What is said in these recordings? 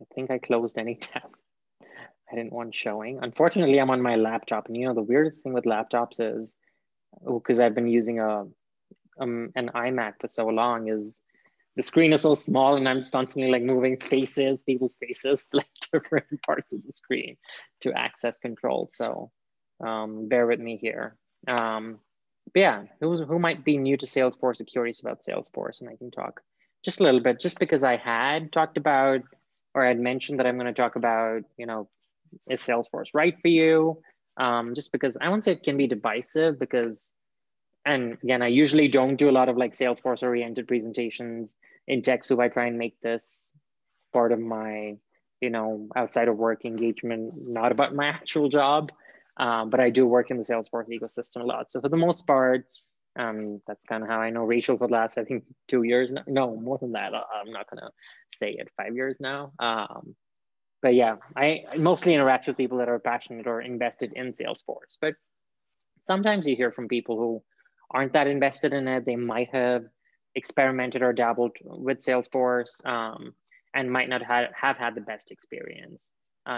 I think I closed any tabs I didn't want showing. Unfortunately, I'm on my laptop. And you know, the weirdest thing with laptops is, because I've been using an iMac for so long, is the screen is so small and I'm constantly like moving faces, people's faces to like different parts of the screen to access control. So bear with me here. But yeah, who might be new to Salesforce or curious about Salesforce? And I can talk just a little bit, just because I had talked about, or I'd mentioned that I'm going to talk about, you know, is Salesforce right for you? Just because I wouldn't say it can be divisive, because, and again, I usually don't do a lot of like Salesforce oriented presentations in TechSoup. I try and make this part of my, you know, outside of work engagement, not about my actual job, but I do work in the Salesforce ecosystem a lot. So for the most part, that's kind of how I know Rachel for the last, I think 2 years, no, more than that. I'm not gonna say it, 5 years now. But yeah, I mostly interact with people that are passionate or invested in Salesforce, but sometimes you hear from people who aren't that invested in it. They might have experimented or dabbled with Salesforce and might not have had the best experience.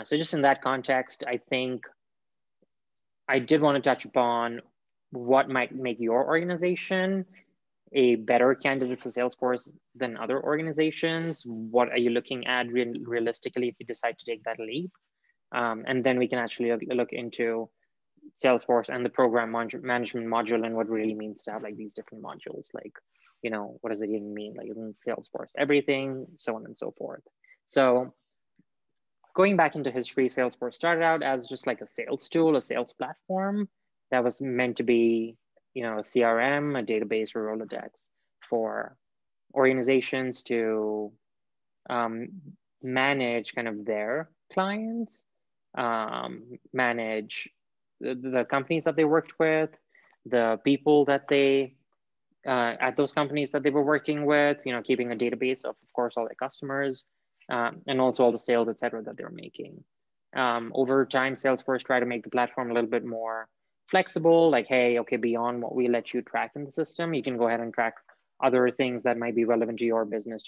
So just in that context, I think I did want to touch upon what might make your organization a better candidate for Salesforce than other organizations. What are you looking at realistically if you decide to take that leap? And then we can actually look into Salesforce and the program management module and what really means to have like these different modules. Like, you know, what does it even mean? Like in Salesforce, everything, so on and so forth. So going back into history, Salesforce started out as just like a sales tool, a sales platform that was meant to be, you know, a CRM, a database, or Rolodex for organizations to manage kind of their clients, manage the companies that they worked with, the people that they, at those companies that they were working with, you know, keeping a database of course, all their customers, and also all the sales, et cetera, that they were making. Over time, Salesforce tried to make the platform a little bit more flexible, like, hey, okay, beyond what we let you track in the system, you can go ahead and track other things that might be relevant to your business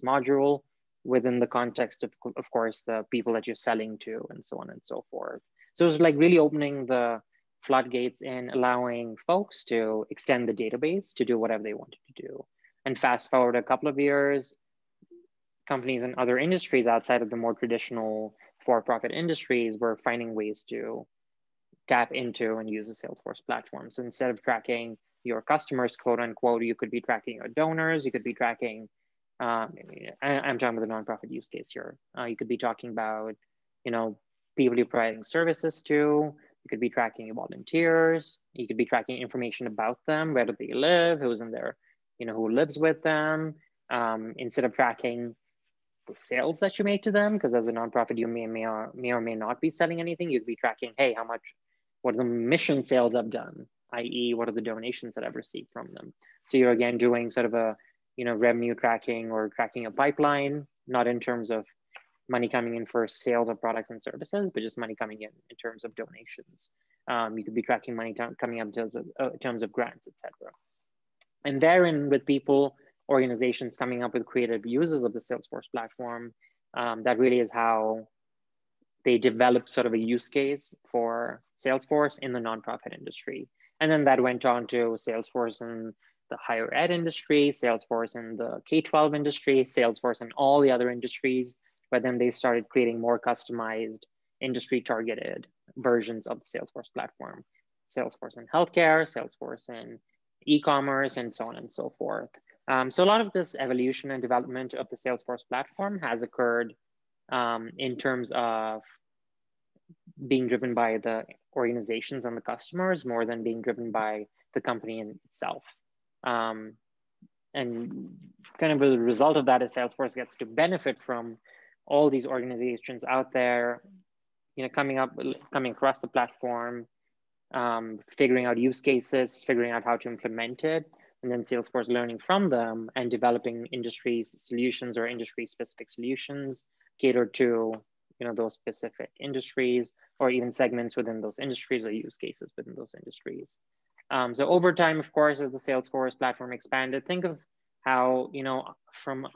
module, within the context of course, the people that you're selling to, and so on and so forth. So it's like really opening the floodgates and allowing folks to extend the database to do whatever they wanted to do. And fast forward a couple of years, companies in other industries outside of the more traditional for-profit industries were finding ways to tap into and use the Salesforce platform. So instead of tracking your customers, quote unquote, you could be tracking your donors, you could be tracking, I'm talking about the nonprofit use case here. You could be talking about, you know, people you're providing services to, you could be tracking your volunteers, you could be tracking information about them, where do they live, who's in there, you know, who lives with them, instead of tracking the sales that you make to them, because as a nonprofit, you may or may not be selling anything, you could be tracking, hey, how much, what are the mission sales I've done, i.e. what are the donations that I've received from them. So you're again doing sort of a, you know, revenue tracking or tracking a pipeline, not in terms of money coming in for sales of products and services, but just money coming in terms of donations. You could be tracking money coming up in terms of grants, et cetera. And therein with people, organizations coming up with creative uses of the Salesforce platform, that really is how they developed sort of a use case for Salesforce in the nonprofit industry. And then that went on to Salesforce and the higher ed industry, Salesforce in the K-12 industry, Salesforce in all the other industries, but then they started creating more customized industry targeted versions of the Salesforce platform. Salesforce in healthcare, Salesforce in e-commerce, and so on and so forth. So a lot of this evolution and development of the Salesforce platform has occurred in terms of being driven by the organizations and the customers more than being driven by the company in itself. And kind of the result of that is Salesforce gets to benefit from all these organizations out there, you know, coming across the platform, figuring out use cases, figuring out how to implement it, and then Salesforce learning from them and developing industry solutions or industry-specific solutions catered to, you know, those specific industries or even segments within those industries or use cases within those industries. So over time, of course, as the Salesforce platform expanded, think of how, you know, from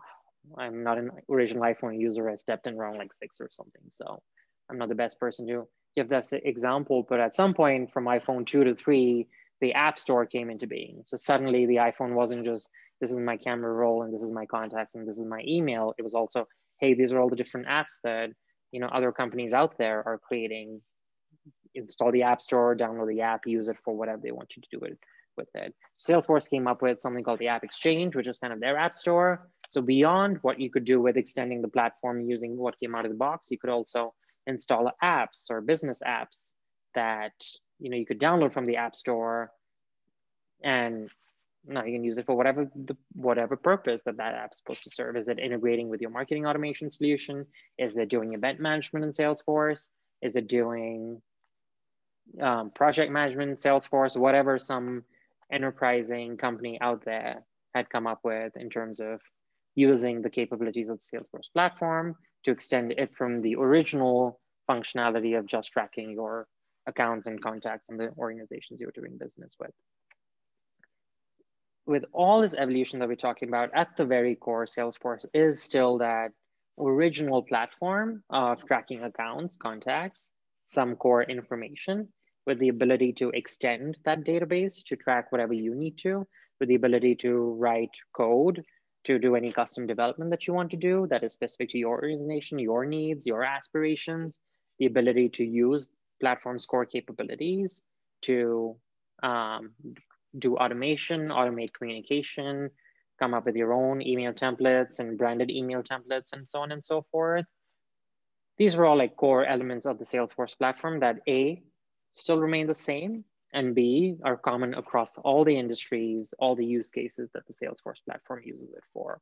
I'm not an original iPhone user. I stepped in around like 6 or something. So I'm not the best person to give this example, but at some point from iPhone 2 to 3, the App Store came into being. So suddenly the iPhone wasn't just, this is my camera roll and this is my contacts and this is my email. It was also, hey, these are all the different apps that, you know, other companies out there are creating. Install the App Store, download the app, use it for whatever they want you to do with it. Salesforce came up with something called the App Exchange, which is kind of their App Store. So beyond what you could do with extending the platform using what came out of the box, you could also install apps or business apps that, you know, you could download from the App Store, and now you can use it for whatever purpose that app's supposed to serve. Is it integrating with your marketing automation solution? Is it doing event management in Salesforce? Is it doing project management in Salesforce? Whatever some enterprising company out there had come up with in terms of using the capabilities of the Salesforce platform to extend it from the original functionality of just tracking your accounts and contacts and the organizations you're doing business with. With all this evolution that we're talking about, at the very core, Salesforce is still that original platform of tracking accounts, contacts, some core information, with the ability to extend that database to track whatever you need to, with the ability to write code, to do any custom development that you want to do that is specific to your organization, your needs, your aspirations, the ability to use platform's core capabilities to do automation, automate communication, come up with your own email templates and branded email templates and so on and so forth. These were all like core elements of the Salesforce platform that A, still remain the same, and B, are common across all the industries, all the use cases that the Salesforce platform uses it for.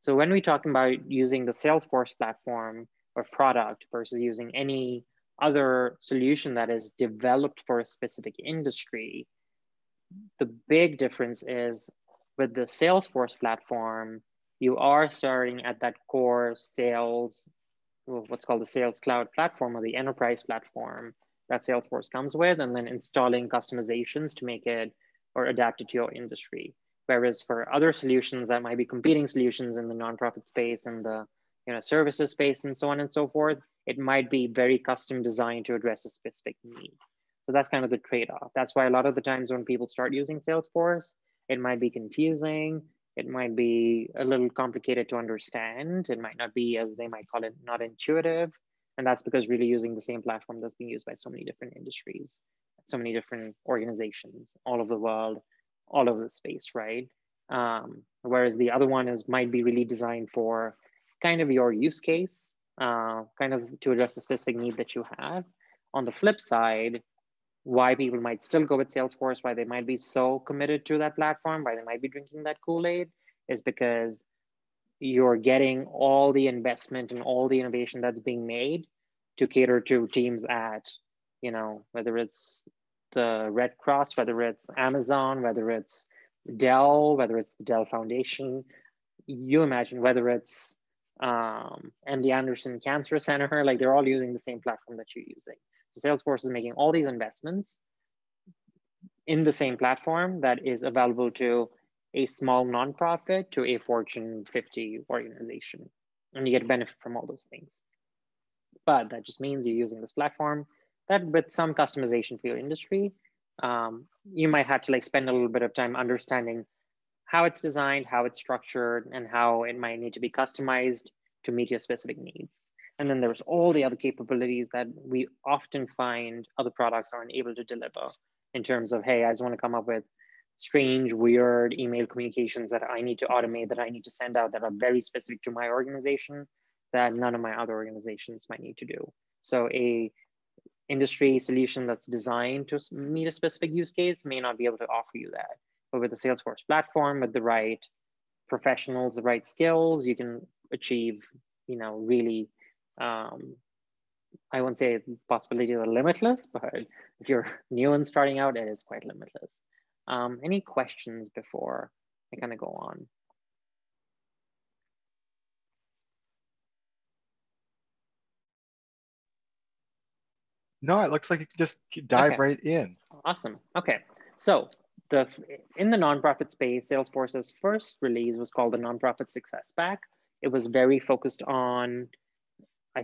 So when we talk about using the Salesforce platform or product versus using any other solution that is developed for a specific industry, the big difference is with the Salesforce platform, you are starting at that core sales, what's called the Sales Cloud platform or the enterprise platform that Salesforce comes with, and then installing customizations to make it or adapt it to your industry. Whereas for other solutions that might be competing solutions in the nonprofit space and the services space and so on and so forth, it might be very custom designed to address a specific need. So that's kind of the trade-off. That's why a lot of the times when people start using Salesforce, it might be confusing. It might be a little complicated to understand. It might not be, as they might call it, not intuitive. And that's because really using the same platform that's being used by so many different industries, so many different organizations, all over the world, all over the space, right? Whereas the other one might be really designed for kind of your use case, kind of to address the specific need that you have. On the flip side, why people might still go with Salesforce, why they might be so committed to that platform, why they might be drinking that Kool-Aid, is because you're getting all the investment and all the innovation that's being made to cater to teams at, whether it's the Red Cross, whether it's Amazon, whether it's Dell, whether it's the Dell Foundation, you imagine, whether it's MD Anderson Cancer Center, like they're all using the same platform that you're using. Salesforce is making all these investments in the same platform that is available to a small nonprofit to a Fortune 50 organization. And you get benefit from all those things. But that just means you're using this platform that with some customization for your industry, you might have to like spend a little bit of time understanding how it's designed, how it's structured, and how it might need to be customized to meet your specific needs. And then there's all the other capabilities that we often find other products aren't able to deliver in terms of, hey, I just want to come up with strange, weird email communications that I need to automate, that I need to send out, that are very specific to my organization, that none of my other organizations might need to do. So a industry solution that's designed to meet a specific use case may not be able to offer you that. But with the Salesforce platform, with the right professionals, the right skills, you can achieve, really, I won't say possibilities are limitless, but if you're new and starting out, it is quite limitless. Any questions before I kind of go on? No, it looks like you can just dive right in. Awesome. Okay. So in the nonprofit space, Salesforce's first release was called the Nonprofit Success Pack. It was very focused on, I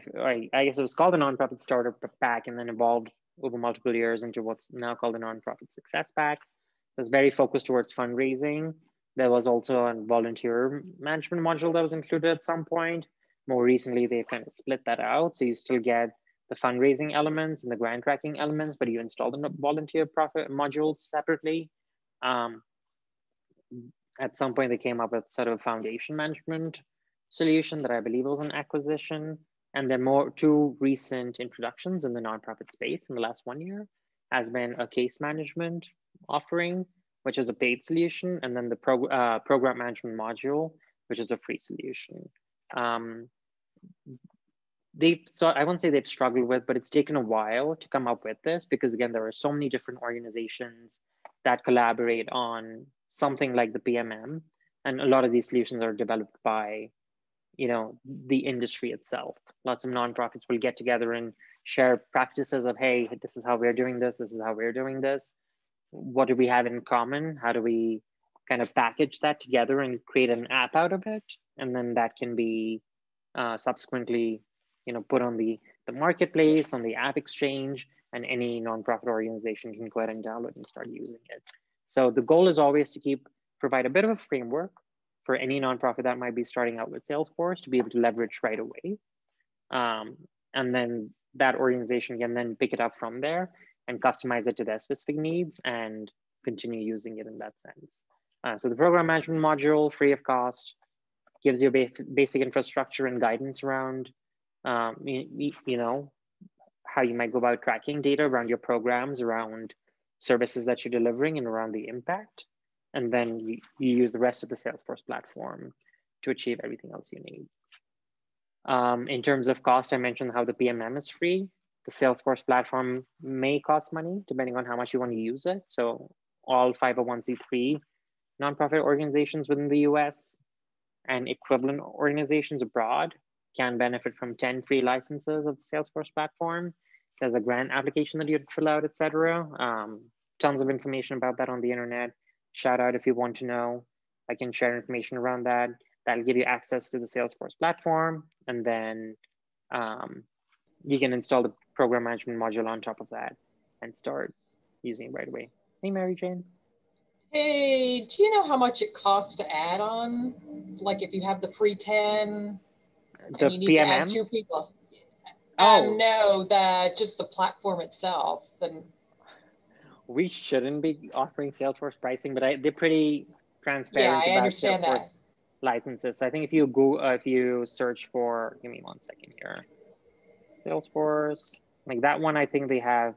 guess it was called the Nonprofit Starter Pack and then evolved over multiple years into what's now called the Nonprofit Success Pack. It was very focused towards fundraising. There was also a volunteer management module that was included at some point. More recently, they kind of split that out. So you still get the fundraising elements and the grant tracking elements, but you install the volunteer profit modules separately. At some point, they came up with sort of a foundation management solution that I believe was an acquisition. And then more two recent introductions in the nonprofit space in the last 1 year has been a case management offering, which is a paid solution, and then the program management module, which is a free solution. I won't say they've struggled with, but it's taken a while to come up with this because again, there are so many different organizations that collaborate on something like the PMM. And a lot of these solutions are developed by, you know, the industry itself. Lots of nonprofits will get together and share practices of, hey, this is how we're doing this. This is how we're doing this. What do we have in common? How do we kind of package that together and create an app out of it? And then that can be subsequently, you know, put on the marketplace, on the App Exchange, and any nonprofit organization can go ahead and download and start using it. So the goal is always to provide a bit of a framework for any nonprofit that might be starting out with Salesforce to be able to leverage right away. And then that organization can then pick it up from there and customize it to their specific needs and continue using it in that sense. So the program management module, free of cost, gives you basic infrastructure and guidance around, you know, how you might go about tracking data around your programs, around services that you're delivering and around the impact. And then you use the rest of the Salesforce platform to achieve everything else you need. In terms of cost, I mentioned how the PMM is free. The Salesforce platform may cost money depending on how much you want to use it. So all 501c3 nonprofit organizations within the US and equivalent organizations abroad can benefit from 10 free licenses of the Salesforce platform. There's a grant application that you fill out, et cetera. Tons of information about that on the internet. Shout out if you want to know. I can share information around that. That'll give you access to the Salesforce platform. And then you can install the program management module on top of that and start using it right away. Hey, Mary Jane. Hey, do you know how much it costs to add on? Like if you have the free 10, and you need to add 2 people. Oh. No, just the platform itself. Then we shouldn't be offering Salesforce pricing, but they're pretty transparent about Salesforce licenses. So I think if you go, if you search for, give me 1 second here, Salesforce, like that one, I think they have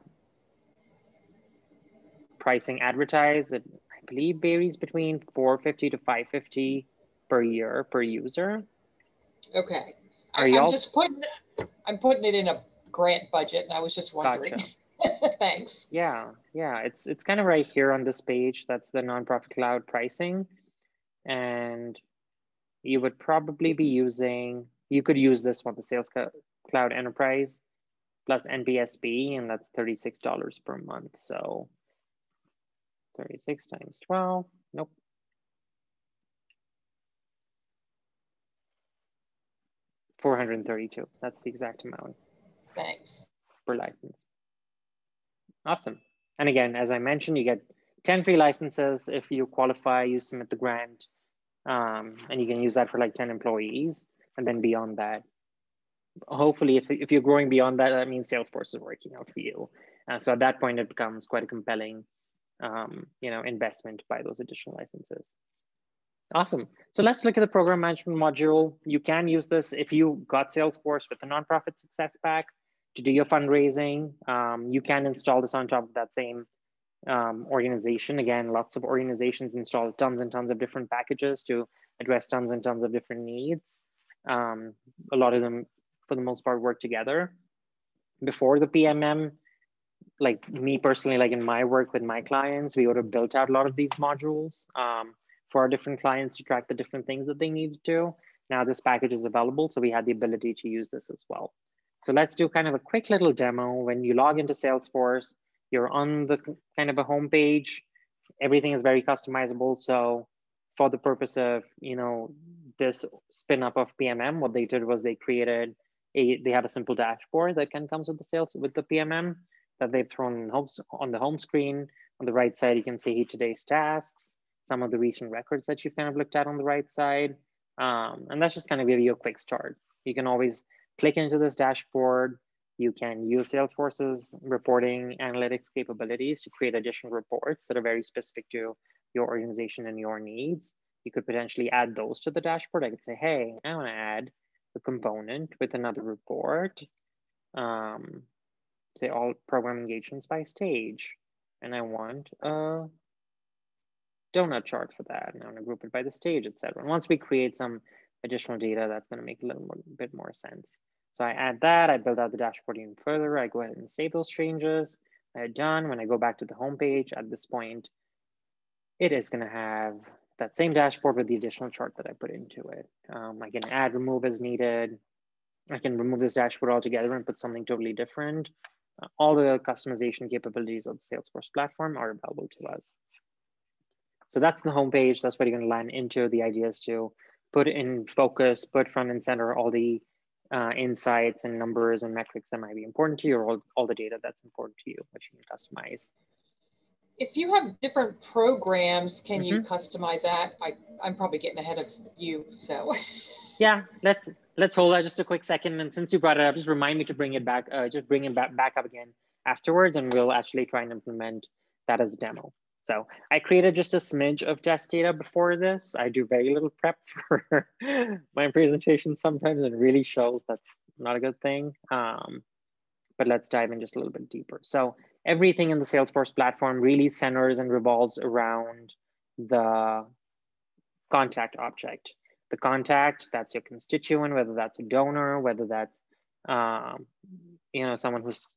pricing advertised. It, I believe, varies between $450 to $550 per year per user. Okay, I'm putting it in a grant budget, and I was just wondering. Gotcha. Thanks. Yeah, it's kind of right here on this page. That's the nonprofit cloud pricing, and you would probably be using. You could use this one, the Sales Cloud Enterprise, plus NPSP, and that's $36 per month. So 36 times 12. Nope. $432. That's the exact amount. Thanks. Per license. Awesome. And again, as I mentioned, you get 10 free licenses. If you qualify, you submit the grant, and you can use that for like 10 employees. And then beyond that, hopefully, if you're growing beyond that, that means Salesforce is working out for you. So at that point, it becomes quite a compelling, you know, investment to buy those additional licenses. Awesome. So let's look at the program management module. You can use this if you got Salesforce with the Nonprofit Success Pack to do your fundraising. You can install this on top of that same organization. Again, lots of organizations install tons and tons of different packages to address tons and tons of different needs. A lot of them, for the most part, work together. Before the PMM, like me personally, like in my work with my clients, we would have built out a lot of these modules. For our different clients to track the different things that they needed to. Now this package is available, so we had the ability to use this as well. So let's do kind of a quick little demo. When you log into Salesforce, you're on the kind of a homepage. Everything is very customizable. So for the purpose of, you know, this spin up of PMM, what they did was they created a, they had a simple dashboard that can comes with the sales, with the PMM that they've thrown on the home screen. On the right side, you can see today's tasks, some of the recent records that you've kind of looked at on the right side. And that's just kind of give you a quick start. You can always click into this dashboard. You can use Salesforce's reporting analytics capabilities to create additional reports that are very specific to your organization and your needs. You could potentially add those to the dashboard. I could say, hey, I want to add a component with another report, say all program engagements by stage. And I want a donut chart for that. And I want to group it by the stage, et cetera. And once we create some additional data, that's going to make a little more, bit more sense. So I add that, I build out the dashboard even further. I go ahead and save those changes. I'm done. When I go back to the homepage at this point, it is going to have that same dashboard with the additional chart that I put into it. I can add, remove as needed. I can remove this dashboard altogether and put something totally different. All the customization capabilities of the Salesforce platform are available to us. So that's the homepage. That's what you're going to land into. The idea is to put in focus, put front and center all the insights and numbers and metrics that might be important to you, or all the data that's important to you, which you can customize. If you have different programs, can you customize that? I'm probably getting ahead of you, so. Yeah, let's hold that just a quick second. And since you brought it up, just remind me to bring it back, just bring it back up again afterwards, and we'll actually try and implement that as a demo. So I created just a smidge of test data before this. I do very little prep for my presentation sometimes, and really shows that's not a good thing. But let's dive in just a little bit deeper. So everything in the Salesforce platform really centers and revolves around the contact object. The contact, that's your constituent, whether that's a donor, whether that's you know, someone who's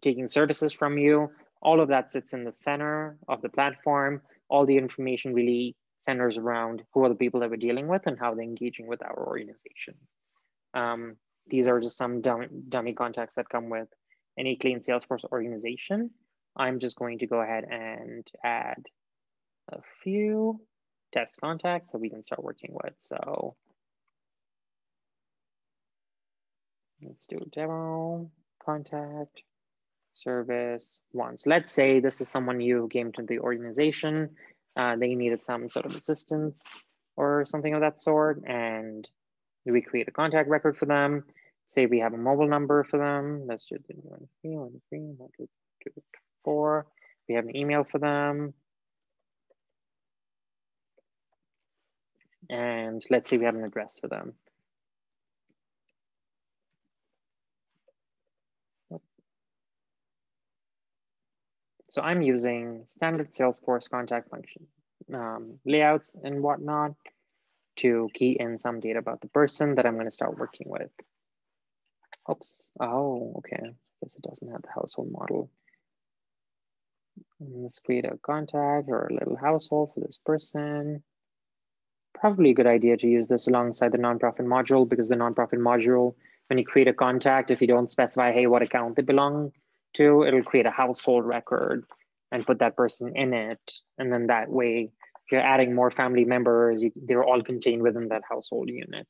taking services from you. All of that sits in the center of the platform. All the information really centers around who are the people that we're dealing with and how they're engaging with our organization. These are just some dummy contacts that come with any clean Salesforce organization. I'm just going to go ahead and add a few test contacts that we can start working with. So let's do a demo, contact, service once. Let's say this is someone new who came to the organization. They needed some sort of assistance or something of that sort. And we create a contact record for them. Say we have a mobile number for them. Let's do the 1, 3, 1, 3, 1, 2, 3, 4. We have an email for them. And let's say we have an address for them. So I'm using standard Salesforce contact function layouts and whatnot to key in some data about the person that I'm going to start working with. Oops. Oh, okay. I guess it doesn't have the household model. Let's create a contact or a little household for this person. Probably a good idea to use this alongside the nonprofit module, because the nonprofit module, when you create a contact, if you don't specify, hey, what account they belong to, it'll create a household record and put that person in it. And then that way, if you're adding more family members, they're all contained within that household unit.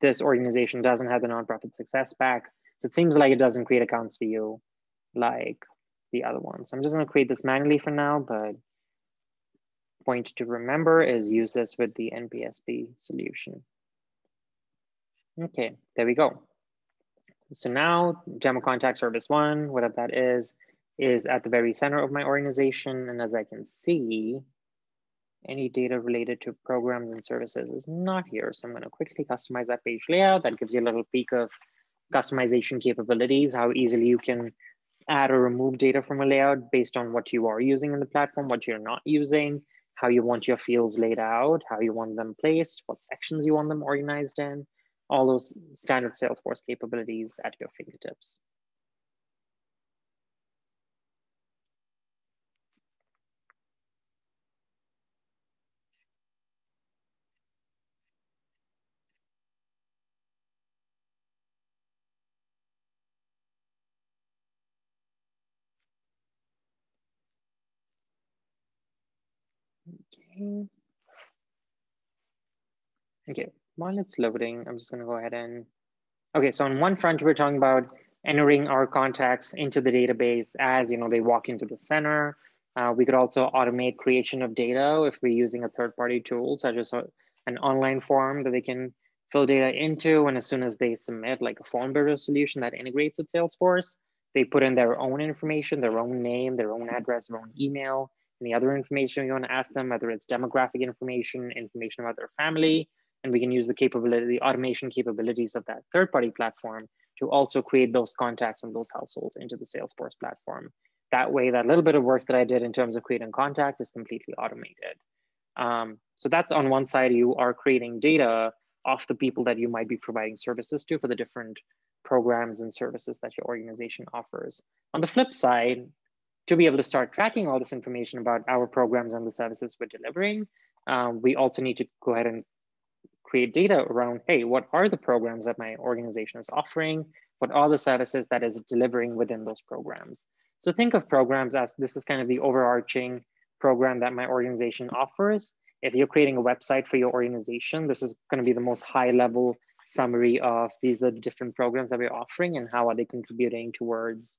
This organization doesn't have the Nonprofit Success Pack, so it seems like it doesn't create accounts for you like the other one. So I'm just going to create this manually for now, but point to remember is use this with the NPSP solution. Okay, there we go. So now demo contact service one, whatever that is at the very center of my organization. And as I can see, any data related to programs and services is not here. So I'm going to quickly customize that page layout. That gives you a little peek of customization capabilities, how easily you can add or remove data from a layout based on what you are using in the platform, what you're not using, how you want your fields laid out, how you want them placed, what sections you want them organized in, all those standard Salesforce capabilities at your fingertips. Okay, while it's loading, I'm just gonna go ahead and, okay, so on one front, we're talking about entering our contacts into the database as, you know, they walk into the center. We could also automate creation of data if we're using a third-party tool, such as an online form that they can fill data into. And as soon as they submit like a form builder solution that integrates with Salesforce, they put in their own information, their own name, their own address, their own email, any other information you want to ask them, whether it's demographic information, information about their family, and we can use the capability, the automation capabilities of that third-party platform to also create those contacts and those households into the Salesforce platform. That way, that little bit of work that I did in terms of creating contact is completely automated. So that's on one side, you are creating data of the people that you might be providing services to for the different programs and services that your organization offers. On the flip side, to be able to start tracking all this information about our programs and the services we're delivering, we also need to go ahead and create data around, hey, what are the programs that my organization is offering? What are the services that is delivering within those programs? So think of programs as this is kind of the overarching program that my organization offers. If you're creating a website for your organization, this is going to be the most high level summary of these are the different programs that we're offering and how are they contributing towards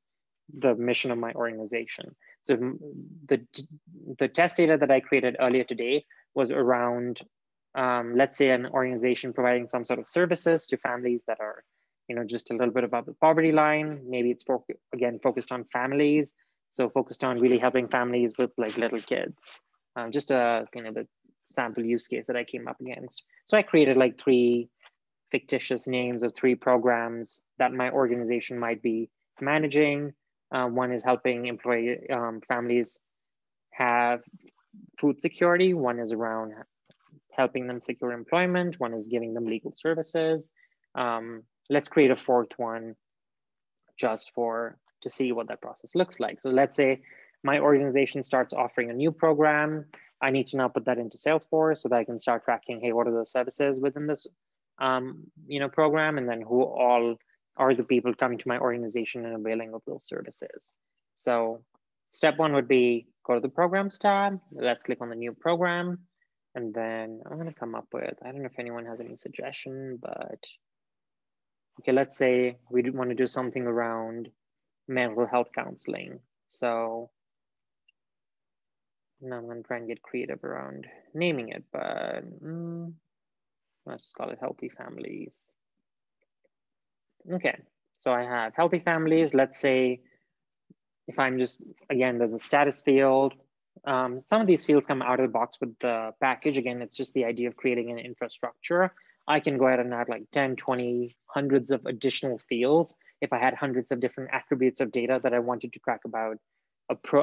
the mission of my organization. So the test data that I created earlier today was around, let's say an organization providing some sort of services to families that are, you know, just a little bit above the poverty line. Maybe it's focused on families. So focused on really helping families with like little kids. Just a kind of the sample use case that I came up against. So I created like three fictitious names of three programs that my organization might be managing. One is helping employee families have food security. One is around helping them secure employment. One is giving them legal services. Let's create a fourth one just to see what that process looks like. So let's say my organization starts offering a new program. I need to now put that into Salesforce so that I can start tracking, hey, what are the services within this program? And then who all are the people coming to my organization and availing of those services? So step one would be go to the programs tab. Let's click on the new program. And then I'm gonna come up with, I don't know if anyone has any suggestion, but okay, let's say we want to do something around mental health counseling. So now I'm gonna try and get creative around naming it, but let's call it Healthy Families. Okay, so I have Healthy Families. Let's say if I'm just, again, there's a status field. Some of these fields come out of the box with the package. Again, it's just the idea of creating an infrastructure. I can go ahead and add like 10, 20, hundreds of additional fields if I had hundreds of different attributes of data that I wanted to track about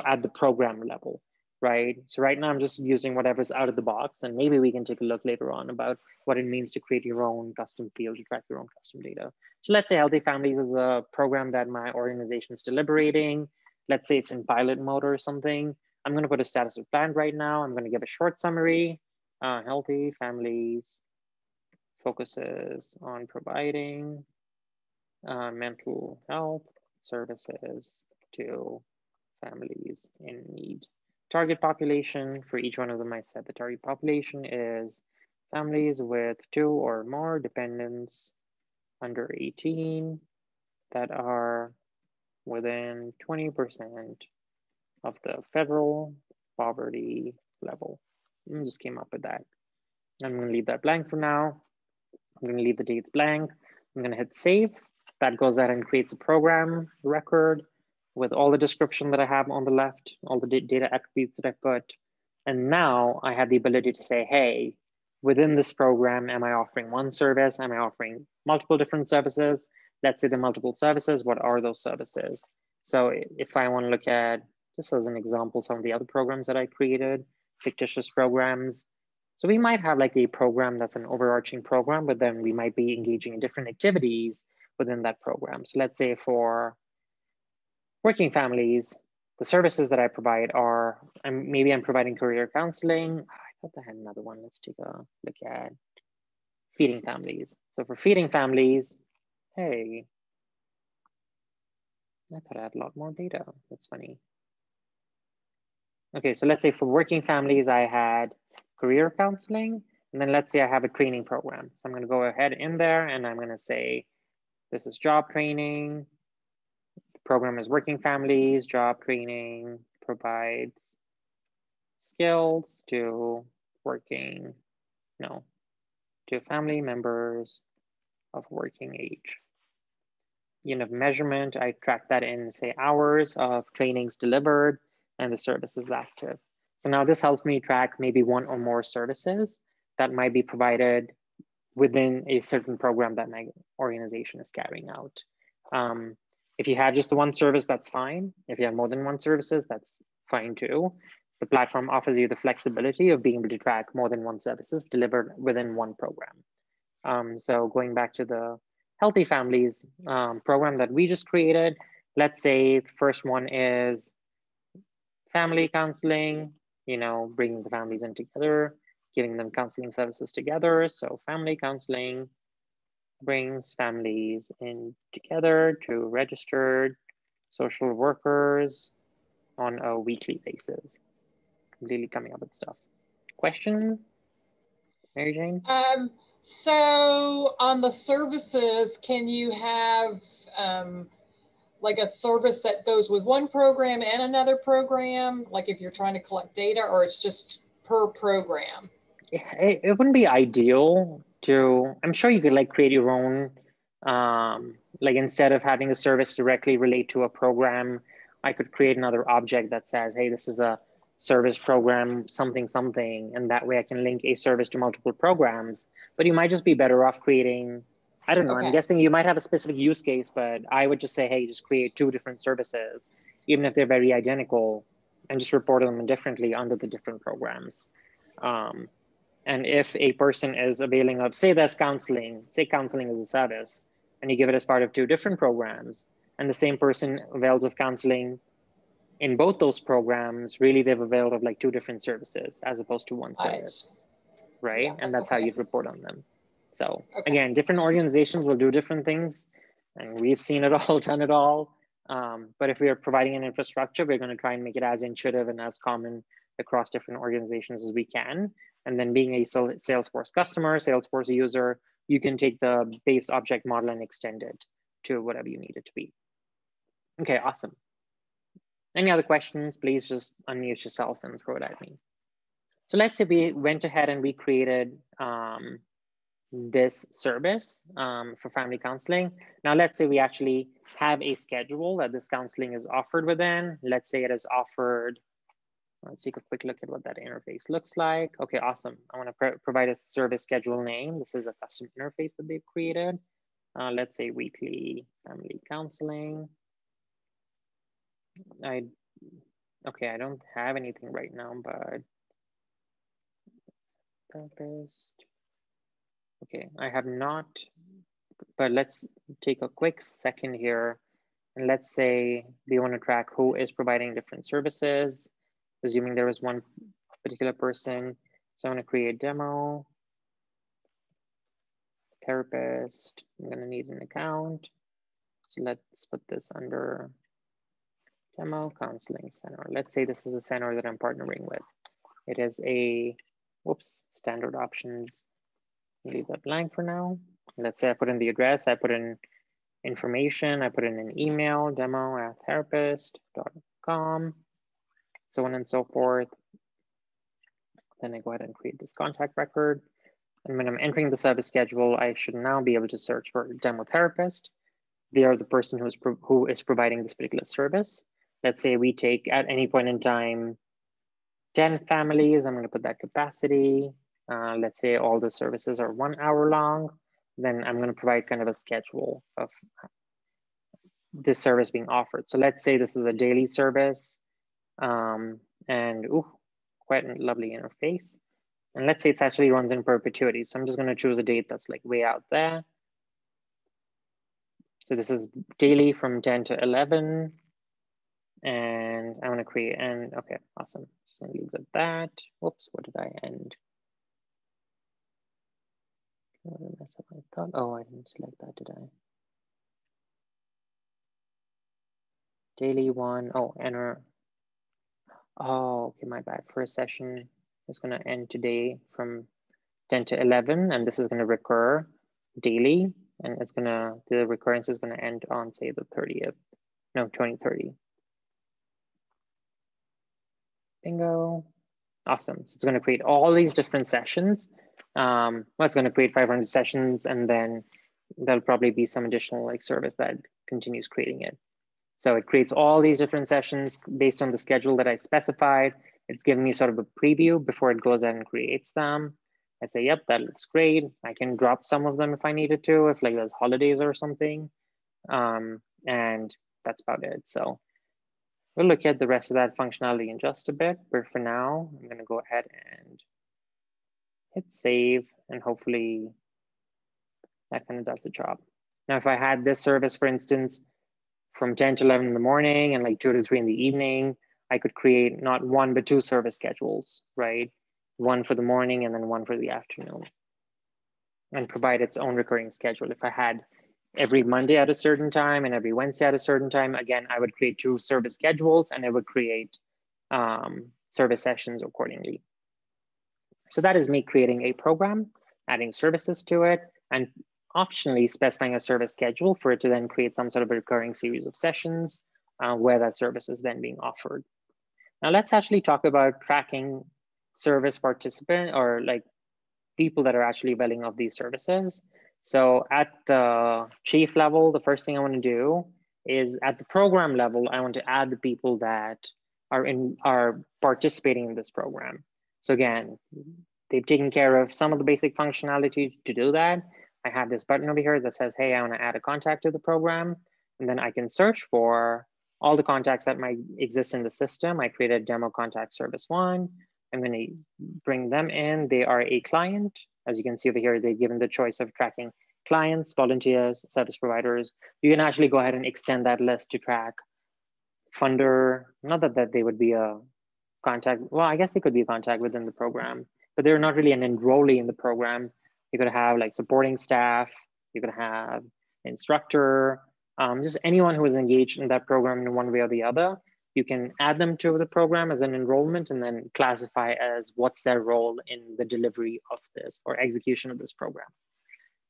at the program level, right? So right now I'm just using whatever's out of the box, and maybe we can take a look later on about what it means to create your own custom field to track your own custom data. So let's say Healthy Families is a program that my organization is deliberating. Let's say it's in pilot mode or something. I'm gonna put a status of plan right now. I'm gonna give a short summary. Healthy Families focuses on providing mental health services to families in need. Target population, for each one of them I said the target population is families with 2 or more dependents under 18 that are within 20% of the federal poverty level. I just came up with that. I'm gonna leave that blank for now. I'm gonna leave the dates blank. I'm gonna hit save. That goes out and creates a program record with all the description that I have on the left, all the data attributes that I put. And now I have the ability to say, hey, within this program, am I offering one service? Am I offering multiple different services? Let's say the multiple services, what are those services? So if I wanna look at, just as an example, some of the other programs that I created, fictitious programs. So we might have like a program that's an overarching program, but then we might be engaging in different activities within that program. So let's say for working families, the services that I provide are, maybe I'm providing career counseling. I thought I had another one. Let's take a look at feeding families. So for feeding families, hey, I thought I had a lot more data. That's funny. Okay, so let's say for working families, I had career counseling. And then let's say I have a training program. So I'm going to go ahead in there and I'm going to say, this is job training. The program is working families, job training provides skills to working, no, to family members of working age. Unit of measurement, I track that in, say, hours of trainings delivered and the service is active. So now this helps me track maybe one or more services that might be provided within a certain program that my organization is carrying out. If you have just the one service, that's fine. If you have more than one services, that's fine too. The platform offers you the flexibility of being able to track more than one services delivered within one program. So going back to the Healthy Families program that we just created, let's say the first one is family counseling, you know, bringing the families in together, giving them counseling services together. So family counseling brings families in together to registered social workers on a weekly basis. Completely coming up with stuff. Question, Mary Jane? So on the services, can you have like a service that goes with one program and another program? Like if you're trying to collect data, or it's just per program? It wouldn't be ideal to, I'm sure you could like create your own, like instead of having a service directly relate to a program, I could create another object that says, hey, this is a service program, something, something. And that way I can link a service to multiple programs, but you might just be better off creating, I don't know, okay. I'm guessing you might have a specific use case, but I would just say, hey, just create two different services, even if they're very identical, and just report them differently under the different programs. And if a person is availing of, say that's counseling, say counseling is a service, and you give it as part of two different programs, and the same person avails of counseling in both those programs, really they've availed of like two different services as opposed to one service, right? Yeah. And that's how you'd report on them. So again, different organizations will do different things, and we've seen it all, done it all. But if we are providing an infrastructure, we're going to try and make it as intuitive and as common across different organizations as we can. And then being a Salesforce customer, Salesforce user, you can take the base object model and extend it to whatever you need it to be. Okay, awesome. Any other questions, please just unmute yourself and throw it at me. So let's say we went ahead and we created this service for family counseling. Now, let's say we actually have a schedule that this counseling is offered within. Let's say it is offered. Let's take a quick look at what that interface looks like. Okay, awesome. I want to provide a service schedule name. This is a custom interface that they've created. Let's say weekly family counseling. Okay, I don't have anything right now, but okay, I have not, but let's take a quick second here. And let's say we want to track who is providing different services, assuming there is one particular person. So I'm going to create demo, therapist. I'm going to need an account. So let's put this under demo counseling center. Let's say this is a center that I'm partnering with. It is a, whoops, standard options. Leave that blank for now. Let's say I put in the address, I put in information, I put in an email, demo@therapist.com. So on and so forth. Then I go ahead and create this contact record. And when I'm entering the service schedule, I should now be able to search for demo therapist. They are the person who is providing this particular service. Let's say we take at any point in time, 10 families. I'm going to put that capacity. Let's say all the services are 1 hour long. Then I'm going to provide kind of a schedule of this service being offered. So let's say this is a daily service. And ooh, quite a lovely interface. And let's say it actually runs in perpetuity. So I'm just going to choose a date that's like way out there. So this is daily from 10 to 11. And I want to create an, okay, awesome. Just going to leave it at that. Whoops, what did I end? Oh, I didn't select that, did I? Daily one, oh, enter. Oh, okay, my bad. First session is going to end today from 10 to 11, and this is going to recur daily, and it's going to, the recurrence is going to end on, say, the 30th, no, 2030. Bingo. Awesome. So it's going to create all these different sessions. Well, it's going to create 500 sessions, and then there'll probably be some additional like service that continues creating it. So it creates all these different sessions based on the schedule that I specified. It's giving me sort of a preview before it goes out and creates them. I say, yep, that looks great. I can drop some of them if I needed to, if like there's holidays or something. And that's about it. So we'll look at the rest of that functionality in just a bit, but for now, I'm gonna go ahead and hit save, and hopefully that kind of does the job. Now, if I had this service, for instance, from 10 to 11 in the morning and like 2 to 3 in the evening, I could create not one, but two service schedules, right? One for the morning and then one for the afternoon, and provide its own recurring schedule. If I had every Monday at a certain time and every Wednesday at a certain time, again, I would create two service schedules, and I would create service sessions accordingly. So that is me creating a program, adding services to it, and optionally specifying a service schedule for it to then create some sort of a recurring series of sessions where that service is then being offered. Now let's actually talk about tracking service participant, or like people that are actually availing of these services. So at the chief level, the first thing I want to do is at the program level, I want to add the people that are participating in this program. So again, they've taken care of some of the basic functionality to do that. I have this button over here that says, hey, I want to add a contact to the program. And then I can search for all the contacts that might exist in the system. I created demo contact service one. I'm going to bring them in. They are a client. As you can see over here, they're given the choice of tracking clients, volunteers, service providers. You can actually go ahead and extend that list to track funder. Not that they would be a contact. Well, I guess they could be a contact within the program, but they're not really an enrollee in the program. You could have like supporting staff, you could have instructor, just anyone who is engaged in that program in one way or the other. You can add them to the program as an enrollment and then classify as what's their role in the delivery of this or execution of this program,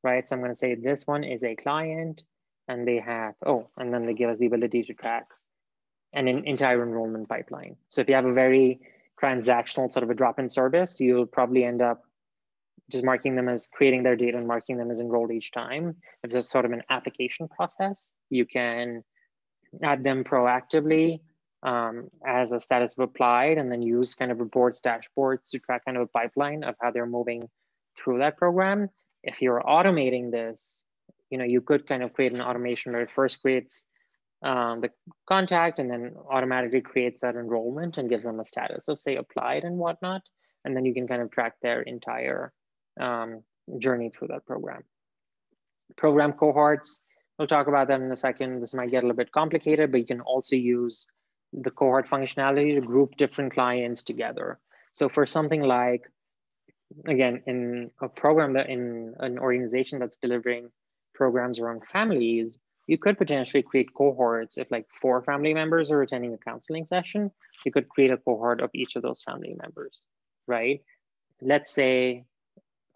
right? So I'm gonna say this one is a client, and they have, oh, and then they give us the ability to track an entire enrollment pipeline. So if you have a very transactional sort of a drop-in service, you'll probably end up just marking them as creating their data and marking them as enrolled each time. If there's sort of an application process, you can add them proactively as a status of applied, and then use kind of reports, dashboards to track kind of a pipeline of how they're moving through that program. If you're automating this, you know, you could kind of create an automation where it first creates the contact and then automatically creates that enrollment and gives them a status of say applied and whatnot. And then you can kind of track their entire journey through that program. Program cohorts, we'll talk about that in a second. This might get a little bit complicated, but you can also use the cohort functionality to group different clients together. So for something like, again, in a program that in an organization that's delivering programs around families, you could potentially create cohorts. If like 4 family members are attending a counseling session, you could create a cohort of each of those family members, right? Let's say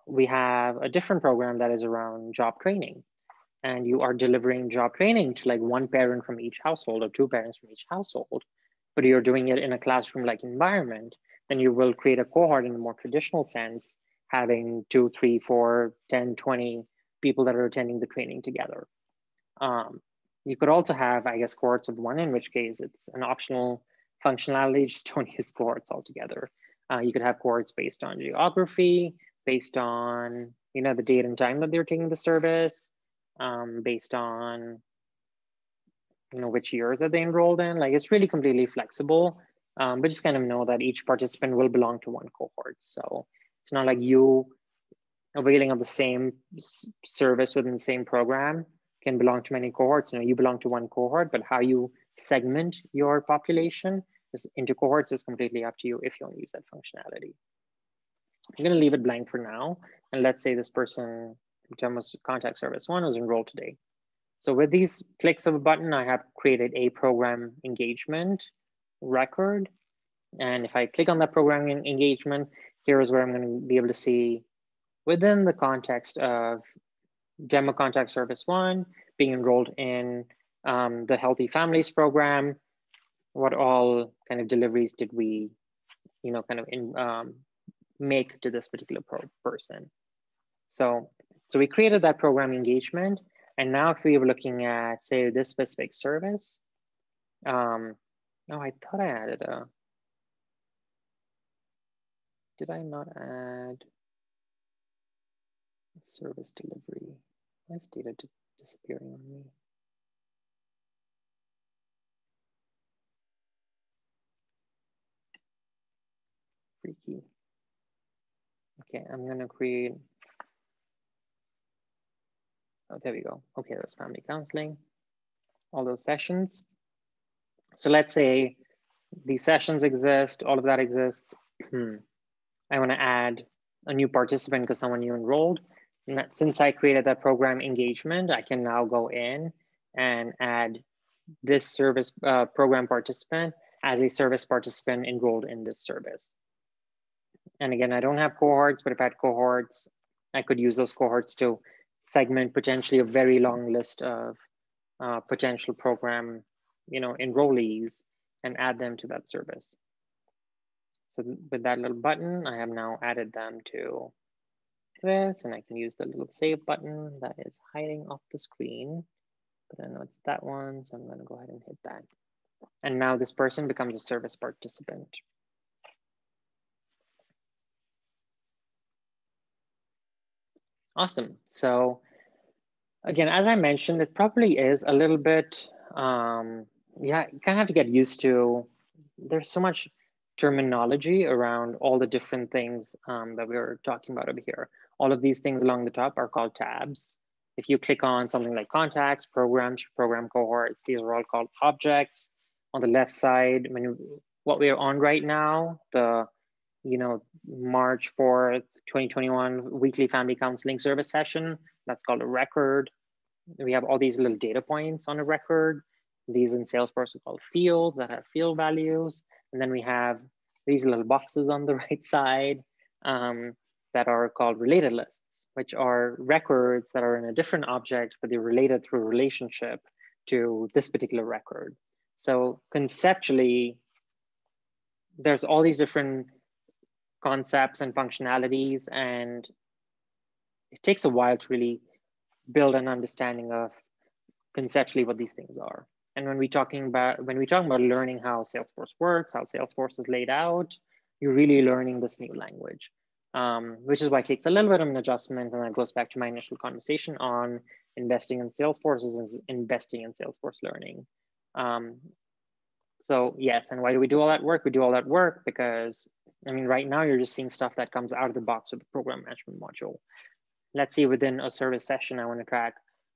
we have a different program that is around job training, and you are delivering job training to like 1 parent from each household or 2 parents from each household, but you're doing it in a classroom-like environment, then you will create a cohort in a more traditional sense, having 2, 3, 4, 10, 20 people that are attending the training together. You could also have, I guess, cohorts of 1, in which case it's an optional functionality, just don't use cohorts altogether. You could have cohorts based on geography, based on, you know, the date and time that they're taking the service, based on, you know, which year that they enrolled in. Like, it's really completely flexible, but just kind of know that each participant will belong to 1 cohort. So it's not like you availing of the same service within the same program can belong to many cohorts. You know, you belong to 1 cohort, but how you segment your population into cohorts is completely up to you if you want to use that functionality. I'm going to leave it blank for now. And let's say this person, contact service one, was enrolled today. So with these clicks of a button, I have created a program engagement record. And if I click on that program engagement, here is where I'm going to be able to see within the context of demo contact service one, being enrolled in the Healthy Families program, what all kind of deliveries did we, make to this particular person. So we created that program engagement. And now if we were looking at, say, this specific service, I thought I added a, did I not add service delivery? Why is data disappearing on me? Freaky. Okay, I'm gonna create, oh, there we go. Okay, there's family counseling, all those sessions. So let's say these sessions exist, all of that exists. I wanna add a new participant because someone new enrolled. And that, since I created that program engagement, I can now go in and add this service program participant as a service participant enrolled in this service. And again, I don't have cohorts, but if I had cohorts, I could use those cohorts to segment potentially a very long list of potential program, enrollees and add them to that service. So with that little button, I have now added them to this, and I can use the little save button that is hiding off the screen, but I know it's that one, so I'm gonna go ahead and hit that. And now this person becomes a service participant. Awesome. So again, as I mentioned, it probably is a little bit, you kind of have to get used to, there's so much terminology around all the different things that we were talking about over here. All of these things along the top are called tabs. If you click on something like contacts, programs, program cohorts, these are all called objects. On the left side, what we are on right now, the March 4th, 2021 weekly family counseling service session, that's called a record. We have all these little data points on a record. These in Salesforce are called fields that have field values. And then we have these little boxes on the right side that are called related lists, which are records that are in a different object, but they're related through relationship to this particular record. So conceptually, there's all these different concepts and functionalities, and it takes a while to really build an understanding of conceptually what these things are. And when we're talking about learning how Salesforce works, how Salesforce is laid out, you're really learning this new language, which is why it takes a little bit of an adjustment. And that goes back to my initial conversation on investing in Salesforce is investing in Salesforce learning. So yes, and why do we do all that work? We do all that work because, right now you're just seeing stuff that comes out of the box with the program management module. Let's see, within a service session, I want to track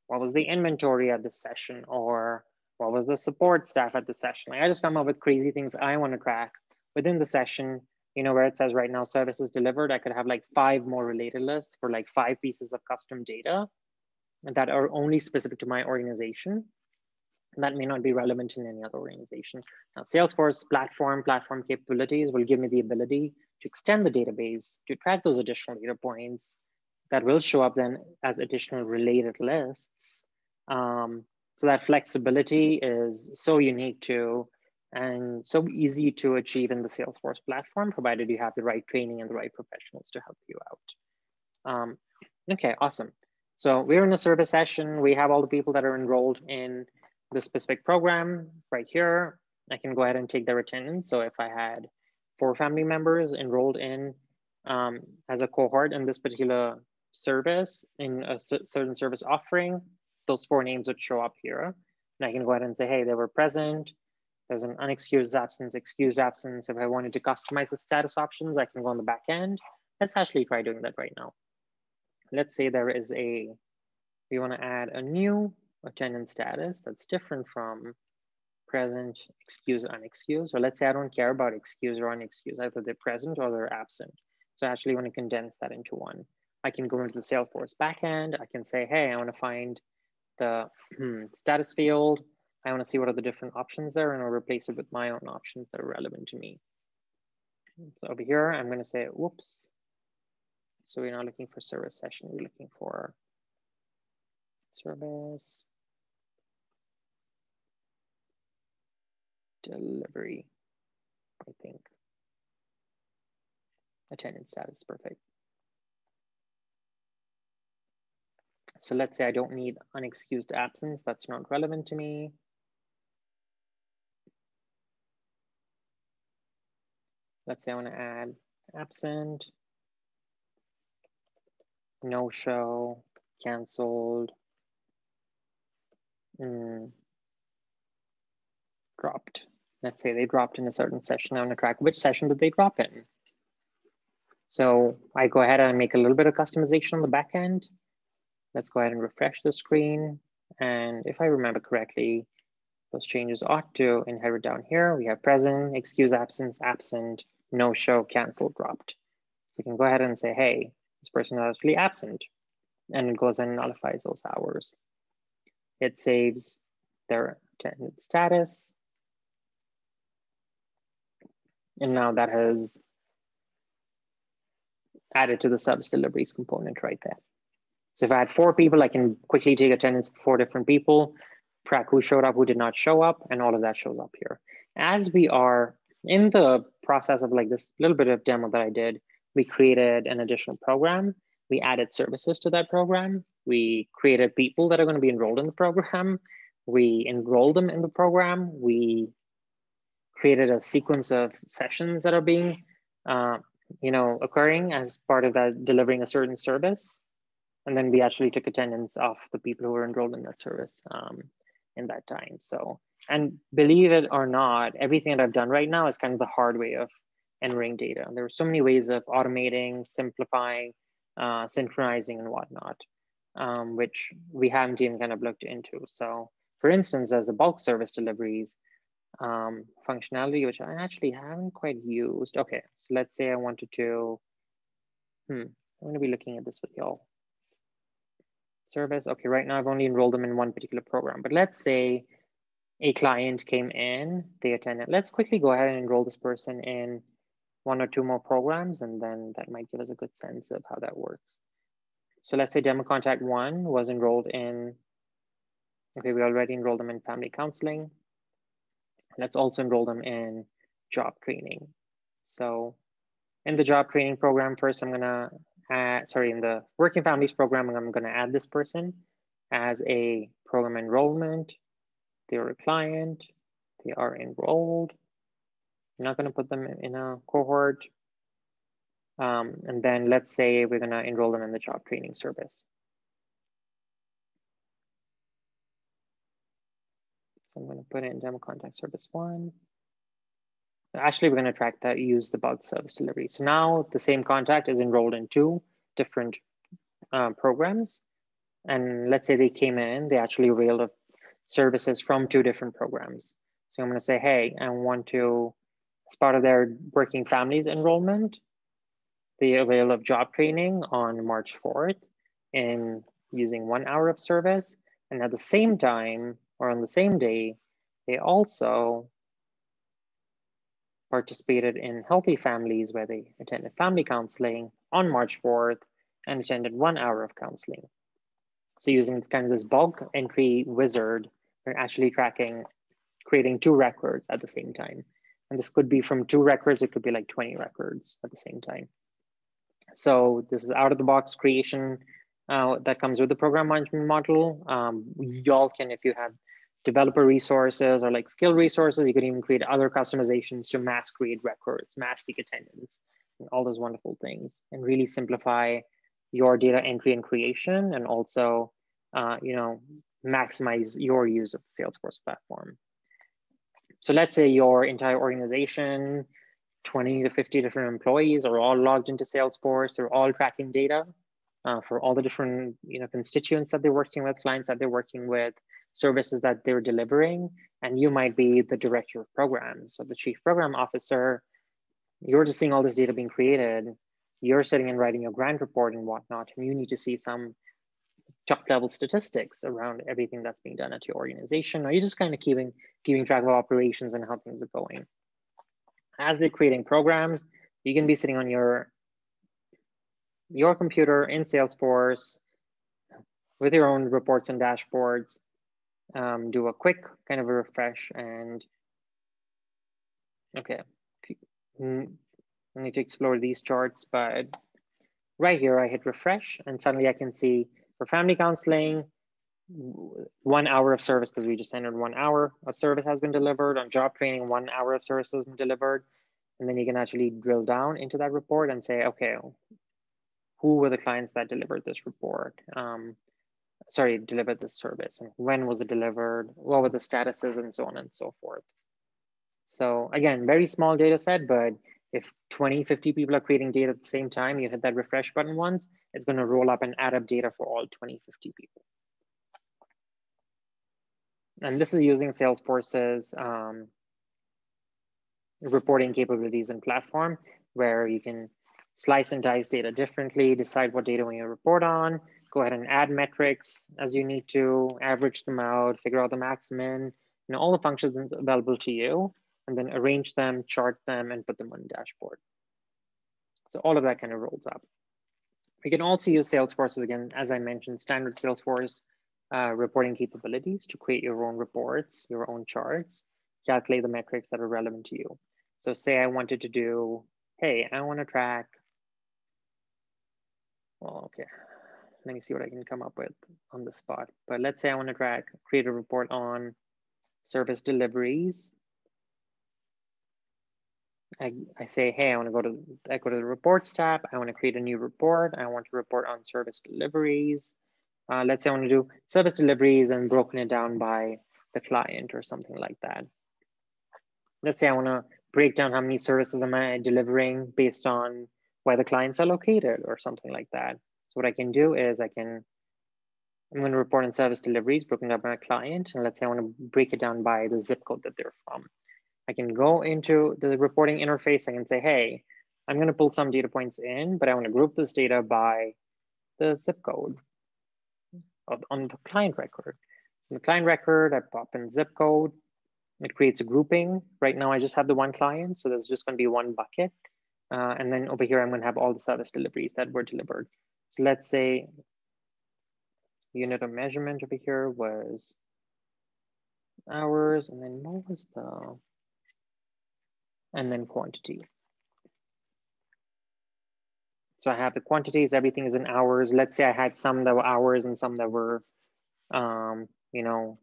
what was the inventory at this session, or what was the support staff at the session? I just come up with crazy things I want to track within the session. Where it says right now services delivered, I could have like 5 more related lists for like 5 pieces of custom data that are only specific to my organization. That may not be relevant in any other organization. Now, Salesforce platform capabilities will give me the ability to extend the database, to track those additional data points that will show up then as additional related lists. So that flexibility is so unique to, and so easy to achieve in the Salesforce platform, provided you have the right training and the right professionals to help you out. Okay, awesome. So we're in a service session. We have all the people that are enrolled in the specific program right here. I can go ahead and take their attendance. So if I had 4 family members enrolled in as a cohort in this particular service, in a certain service offering, those 4 names would show up here. And I can go ahead and say, hey, they were present. There's an unexcused absence, excused absence. If I wanted to customize the status options, I can go on the back end. Let's actually try doing that right now. Let's say there is we want to add a new attendance status that's different from present, excused, unexcused. So let's say I don't care about excused or unexcused, either they're present or they're absent. So I actually want to condense that into one. I can go into the Salesforce backend. I can say, hey, I want to find the status field. I want to see what are the different options there, and I'll replace it with my own options that are relevant to me. So over here, I'm going to say, whoops, So we're not looking for service session, we're looking for service delivery, I think. Attendance status, perfect. So let's say I don't need unexcused absence, that's not relevant to me. Let's say I want to add absent, no show, canceled, dropped. Let's say they dropped in a certain session. I want to track which session did they drop in. So I go ahead and make a little bit of customization on the back end. Let's go ahead and refresh the screen. And if I remember correctly, those changes ought to inherit down here. We have present, excuse absence, absent, no show, canceled, dropped. You can go ahead and say, hey, this person is actually absent. And it goes and nullifies those hours. It saves their attendance status. And now that has added to the service deliveries component right there. So if I had 4 people, I can quickly take attendance for 4 different people, track who showed up, who did not show up, and all of that shows up here. As we are in the process of like this little bit of demo that I did, we created an additional program. We added services to that program. We created people that are going to be enrolled in the program. We enrolled them in the program. We created a sequence of sessions that are being occurring as part of that delivering a certain service. And then we actually took attendance of the people who were enrolled in that service in that time. So, and believe it or not, everything that I've done right now is kind of the hard way of entering data. There are so many ways of automating, simplifying, synchronizing and whatnot, which we haven't even kind of looked into. So for instance, as the bulk service deliveries functionality, which I actually haven't quite used. Okay, so let's say I wanted to, I'm gonna be looking at this with y'all. Service. Okay, right now I've only enrolled them in one particular program, but let's say a client came in, they attended. Let's quickly go ahead and enroll this person in 1 or 2 more programs, and then that might give us a good sense of how that works. So let's say demo contact 1 was enrolled in, okay, we already enrolled them in family counseling. Let's also enroll them in job training. So in the job training program, first I'm gonna in the working families program, I'm going to add this person as a program enrollment. They're a client, they are enrolled. I'm not going to put them in a cohort. And then let's say we're going to enroll them in the job training service. So I'm going to put in demo contact service 1. Actually, we're going to track that, use the bulk service delivery. So now the same contact is enrolled in 2 different programs. And let's say they came in, they actually availed of services from 2 different programs. So I'm going to say, hey, I want to, as part of their working families enrollment, they availed of job training on March 4th in using 1 hour of service. And at the same time, or on the same day, they also participated in Healthy Families, where they attended family counseling on March 4th and attended 1 hour of counseling. So using kind of this bulk entry wizard, we're actually tracking, creating 2 records at the same time. And this could be from 2 records, it could be like 20 records at the same time. So this is out of the box creation that comes with the program management model. Y'all can, if you have developer resources or like skill resources, you can even create other customizations to mass create records, mass seek attendance, and all those wonderful things, and really simplify your data entry and creation, and also, maximize your use of the Salesforce platform. So let's say your entire organization, 20 to 50 different employees are all logged into Salesforce, they're all tracking data for all the different constituents that they're working with, clients that they're working with, services that they're delivering, and you might be the director of programs or the chief program officer. You're just seeing all this data being created. You're sitting and writing your grant report and whatnot, and you need to see some top level statistics around everything that's being done at your organization, or you're just kind of keeping track of operations and how things are going. As they're creating programs, you can be sitting on your your computer in Salesforce with your own reports and dashboards, do a quick kind of a refresh and, okay, I need to explore these charts, but right here I hit refresh and suddenly I can see for family counseling, 1 hour of service, because we just entered 1 hour of service has been delivered. On job training, 1 hour of service has been delivered. And then you can actually drill down into that report and say, okay, who were the clients that delivered this report? Sorry, delivered this service, and when was it delivered? What were the statuses and so on and so forth. So again, very small data set, but if 20, 50 people are creating data at the same time, you hit that refresh button once, it's gonna roll up and add up data for all 20, 50 people. And this is using Salesforce's reporting capabilities and platform, where you can slice and dice data differently, decide what data we report on, go ahead and add metrics as you need to, average them out, figure out the maximum, you know, all the functions available to you, and then arrange them, chart them, and put them on the dashboard. So all of that kind of rolls up. We can also use Salesforce's, again, as I mentioned, standard Salesforce reporting capabilities to create your own reports, your own charts, calculate the metrics that are relevant to you. So say I wanted to do, hey, I want to track, well, okay, let me see what I can come up with on the spot. But let's say I want to track, create a report on service deliveries. I say, hey, I go to the reports tab. I want to create a new report. I want to report on service deliveries. Let's say I want to do service deliveries and broken it down by the client or something like that. Let's say I want to break down how many services am I delivering based on where the clients are located or something like that. So what I can do is I'm going to report on service deliveries broken up by a client. And let's say I want to break it down by the zip code that they're from. I can go into the reporting interface. I can say, hey, I'm going to pull some data points in, but I want to group this data by the zip code on the client record. So the client record, I pop in zip code. It creates a grouping. Right now, I just have the one client. So there's just going to be one bucket. And then over here, I'm going to have all the service deliveries that were delivered. So let's say unit of measurement over here was hours. And then what was the... and then quantity. So I have the quantities, everything is in hours. Let's say I had some that were hours and some that were, you know,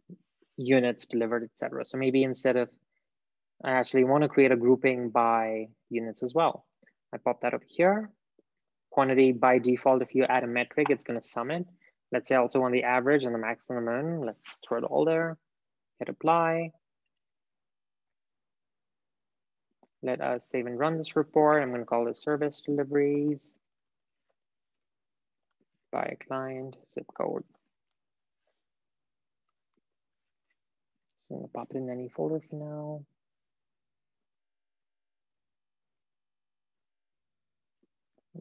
units delivered, et cetera. So maybe instead of, I actually want to create a grouping by units as well. I pop that up here. Quantity by default, if you add a metric, it's going to sum it. Let's say I also want the average and the maximum in. Let's throw it all there, hit apply. Let us save and run this report. I'm going to call this service deliveries by client zip code. So I'm going to pop it in any folder for now.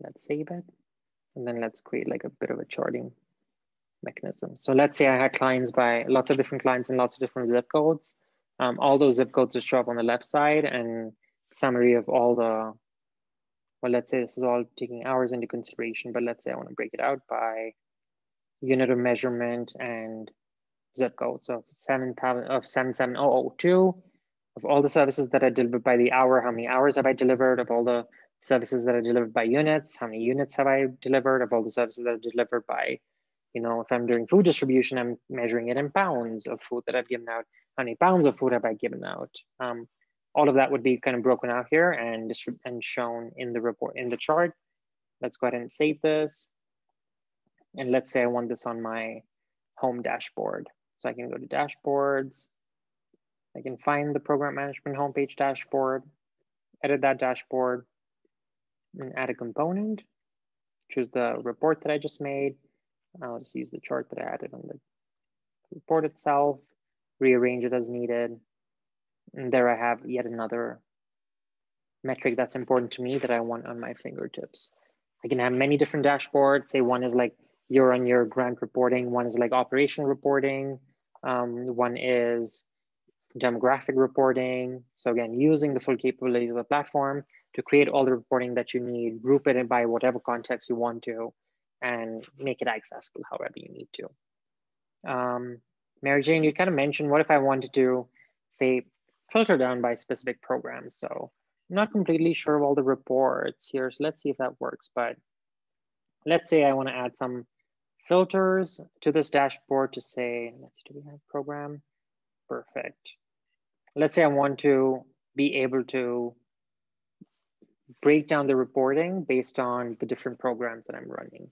Let's save it. And then let's create like a bit of a charting mechanism. So let's say I had clients by lots of different clients and lots of different zip codes. All those zip codes will show up on the left side, and summary of all the, well, let's say this is all taking hours into consideration, but let's say I want to break it out by unit of measurement and zip code. So 77002, of all the services that I delivered by the hour, how many hours have I delivered? Of all the services that I delivered by units, how many units have I delivered? Of all the services that are delivered by, you know, if I'm doing food distribution, I'm measuring it in pounds of food that I've given out. How many pounds of food have I given out? All of that would be kind of broken out here and shown in the report, in the chart. Let's go ahead and save this. And let's say I want this on my home dashboard. So I can go to dashboards. I can find the program management homepage dashboard, edit that dashboard, and add a component. Choose the report that I just made. I'll just use the chart that I added on the report itself, rearrange it as needed. And there I have yet another metric that's important to me that I want on my fingertips. I can have many different dashboards. Say one is like year-on-year grant reporting. One is like operational reporting. One is demographic reporting. So again, using the full capabilities of the platform, to create all the reporting that you need, group it by whatever context you want to, and make it accessible however you need to. Mary Jane, you kind of mentioned, what if I wanted to, say, filter down by specific programs? So I'm not completely sure of all the reports here, so let's see if that works. But let's say I want to add some filters to this dashboard to say, let's see, do we have program? Perfect. Let's say I want to be able to break down the reporting based on the different programs that I'm running.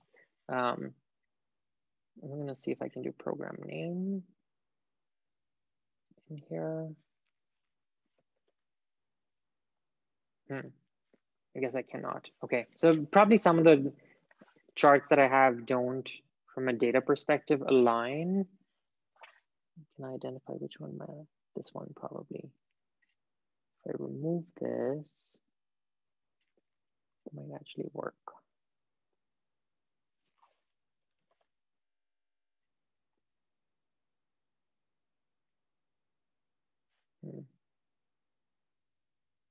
I'm going to see if I can do program name in here. I guess I cannot. Okay, so probably some of the charts that I have don't, from a data perspective, align. Can I identify which one? This one probably. If I remove this, it might actually work.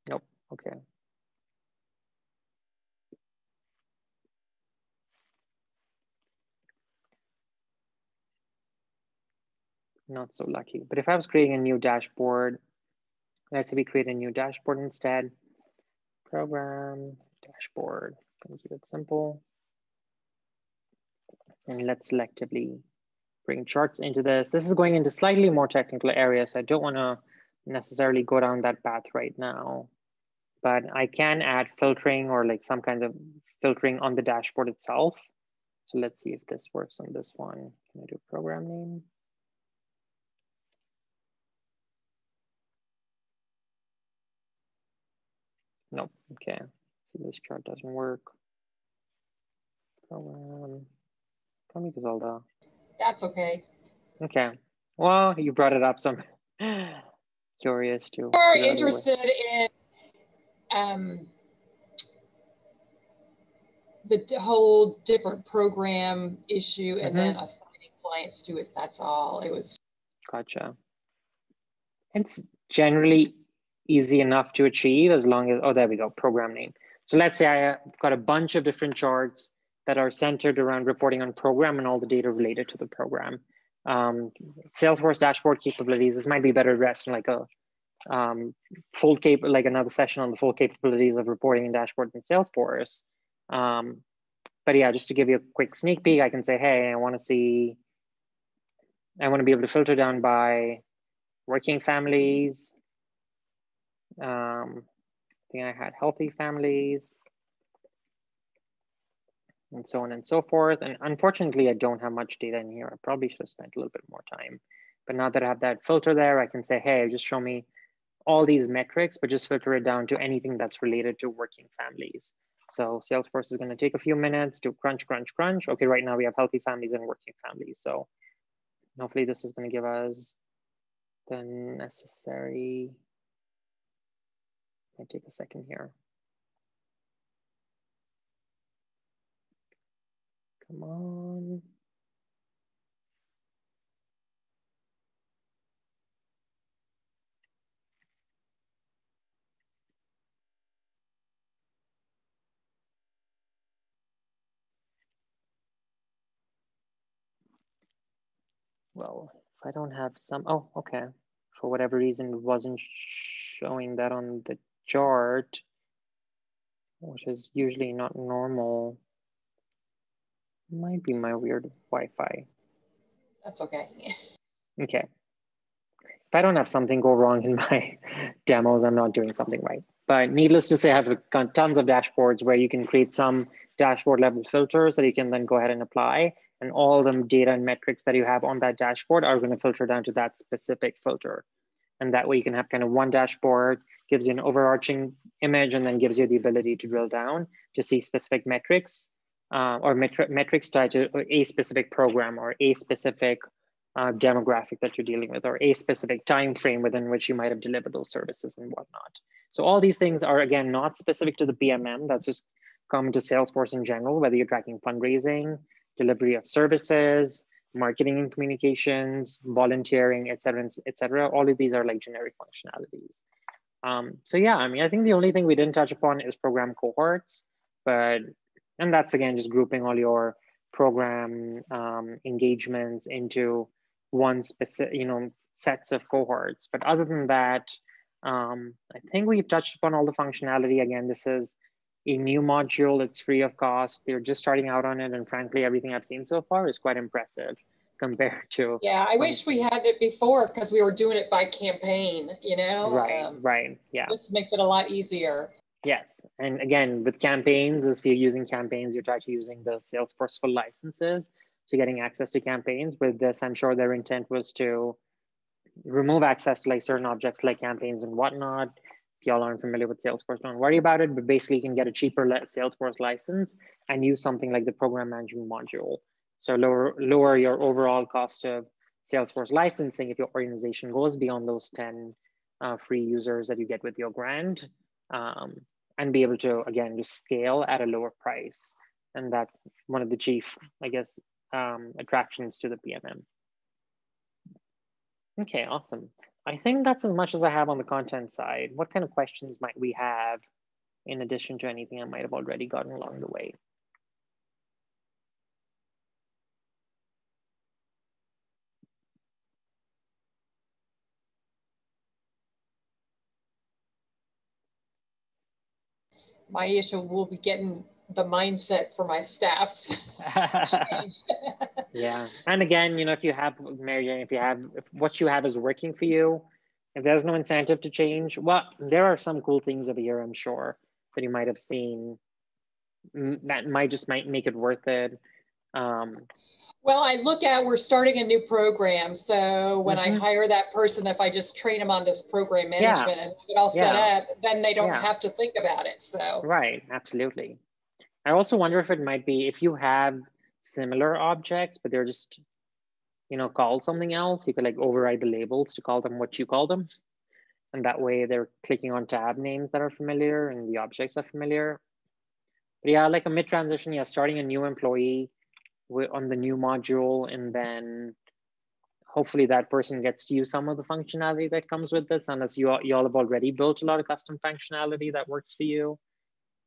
Nope, okay. Not so lucky. But if I was creating a new dashboard, let's say we create a new dashboard instead. Program, dashboard, gonna keep it simple. And let's selectively bring charts into this. This is going into slightly more technical areas, so I don't wanna necessarily go down that path right now, but I can add filtering or like some kinds of filtering on the dashboard itself. So let's see if this works on this one. Can I do program name? Nope, okay, so this chart doesn't work. Program, tell me, Zelda. That's okay. Okay, well, you brought it up, so I'm curious too. If you're interested in the whole different program issue and then assigning clients to it, that's all it was. Gotcha. It's generally easy enough to achieve as long as, oh, there we go, program name. So let's say I've got a bunch of different charts that are centered around reporting on program and all the data related to the program. Salesforce dashboard capabilities, this might be better addressed in like a like another session on the full capabilities of reporting and dashboard in Salesforce. But yeah, just to give you a quick sneak peek, I can say, hey, I wanna be able to filter down by working families. I think I had healthy families and so on and so forth. And unfortunately, I don't have much data in here. I probably should have spent a little bit more time. But now that I have that filter there, I can say, hey, just show me all these metrics, but just filter it down to anything that's related to working families. So Salesforce is going to take a few minutes to crunch, crunch, crunch. Okay, right now we have healthy families and working families. So hopefully this is going to give us the necessary... I'll take a second here. Come on. Well, if I don't have some, oh, okay. For whatever reason, it wasn't showing that on the chart, which is usually not normal. Might be my weird Wi-Fi. That's okay. Okay. If I don't have something go wrong in my demos, I'm not doing something right. But needless to say, I have tons of dashboards where you can create some dashboard level filters that you can then go ahead and apply. And all the data and metrics that you have on that dashboard are going to filter down to that specific filter. And that way you can have kind of one dashboard, gives you an overarching image, and then gives you the ability to drill down to see specific metrics or metrics tied to a specific program or a specific demographic that you're dealing with or a specific time frame within which you might have delivered those services and whatnot. So all these things are, again, not specific to the PMM. That's just common to Salesforce in general, whether you're tracking fundraising, delivery of services, marketing and communications, volunteering, et cetera, et cetera. All of these are like generic functionalities. So yeah, I mean, I think the only thing we didn't touch upon is program cohorts, and that's again, just grouping all your program engagements into one specific, sets of cohorts. But other than that, I think we've touched upon all the functionality. Again, this is a new module, it's free of cost. They're just starting out on it. And frankly, everything I've seen so far is quite impressive compared to— Yeah, I wish we had it before because we were doing it by campaign, Right, right, yeah. This makes it a lot easier. Yes, and again, with campaigns, if you're using campaigns, you're actually using the Salesforce for licenses, so getting access to campaigns. With this, I'm sure their intent was to remove access to like certain objects like campaigns and whatnot. If y'all aren't familiar with Salesforce, don't worry about it, but basically you can get a cheaper Salesforce license and use something like the program management module. So lower your overall cost of Salesforce licensing if your organization goes beyond those 10 free users that you get with your grant, and be able to, again, just scale at a lower price. And that's one of the chief, I guess, attractions to the PMM. Okay, awesome. I think that's as much as I have on the content side. What kind of questions might we have in addition to anything I might have already gotten along the way? My issue will be getting the mindset for my staff changed. Yeah, and again, if you have, Mary Jane, if what you have is working for you, if there's no incentive to change, well, there are some cool things over here, I'm sure, that you might have seen that might make it worth it. Well, I look at, we're starting a new program. So when I hire that person, if I just train them on this program management and get all set up, then they don't have to think about it. So right, absolutely. I also wonder if it might be, if you have similar objects, but they're just, called something else, you could like override the labels to call them what you call them. And that way they're clicking on tab names that are familiar and the objects are familiar. But yeah, like a mid-transition, yeah, starting a new employee on the new module, and then hopefully that person gets to use some of the functionality that comes with this, unless you all have already built a lot of custom functionality that works for you.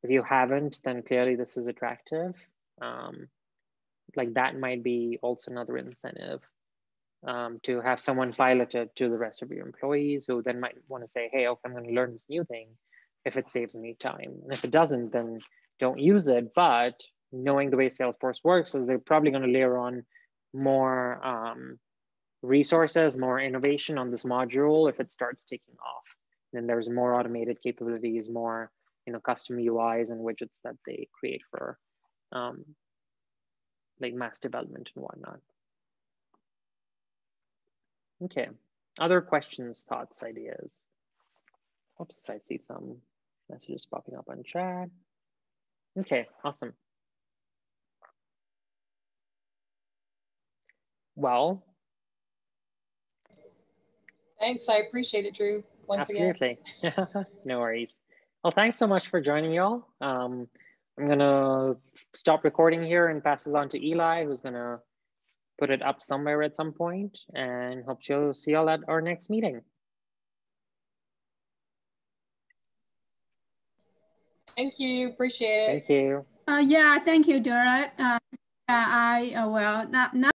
If you haven't, then clearly this is attractive. Like that might be also another incentive to have someone pilot it to the rest of your employees, who then might want to say, hey, okay, I'm going to learn this new thing if it saves me time. And if it doesn't, then don't use it, but knowing the way Salesforce works is they're probably going to layer on more resources, more innovation on this module if it starts taking off. Then there's more automated capabilities, more custom UIs and widgets that they create for like mass development and whatnot. Okay, other questions, thoughts, ideas? Oops, I see some messages popping up on chat. Okay, awesome. Well, thanks. I appreciate it, Drew. Once again. No worries. Well, thanks so much for joining y'all. I'm going to stop recording here and pass this on to Eli, who's going to put it up somewhere at some point, and hope to see y'all at our next meeting. Thank you. Appreciate it. Thank you. Yeah, thank you, Dora. I will not.